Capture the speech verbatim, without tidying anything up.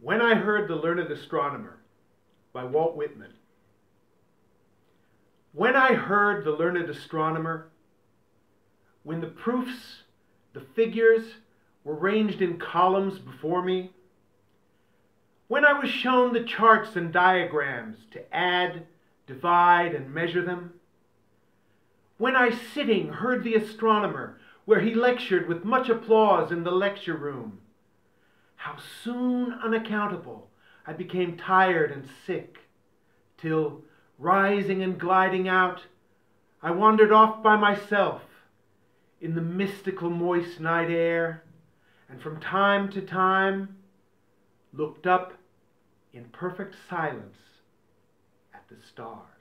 When I Heard the Learned Astronomer by Walt Whitman. When I heard the learned astronomer, when the proofs, the figures, were ranged in columns before me, when I was shown the charts and diagrams to add, divide, and measure them, when I sitting heard the astronomer where he lectured with much applause in the lecture room, how soon unaccountable I became tired and sick, till, rising and gliding out, I wandered off by myself in the mystical moist night air, and from time to time looked up in perfect silence at the stars.